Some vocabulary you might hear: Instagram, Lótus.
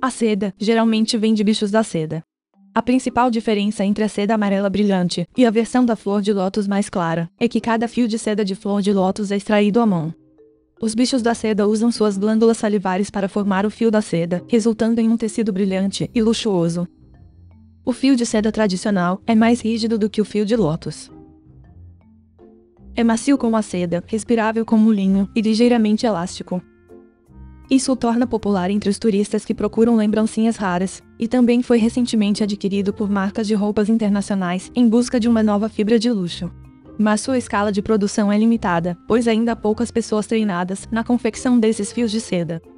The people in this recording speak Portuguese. A seda geralmente vem de bichos da seda. A principal diferença entre a seda amarela brilhante e a versão da flor de lótus mais clara é que cada fio de seda de flor de lótus é extraído à mão. Os bichos da seda usam suas glândulas salivares para formar o fio da seda, resultando em um tecido brilhante e luxuoso. O fio de seda tradicional é mais rígido do que o fio de lótus. É macio como a seda, respirável como o linho e ligeiramente elástico. Isso o torna popular entre os turistas que procuram lembrancinhas raras, e também foi recentemente adquirido por marcas de roupas internacionais em busca de uma nova fibra de luxo. Mas sua escala de produção é limitada, pois ainda há poucas pessoas treinadas na confecção desses fios de seda.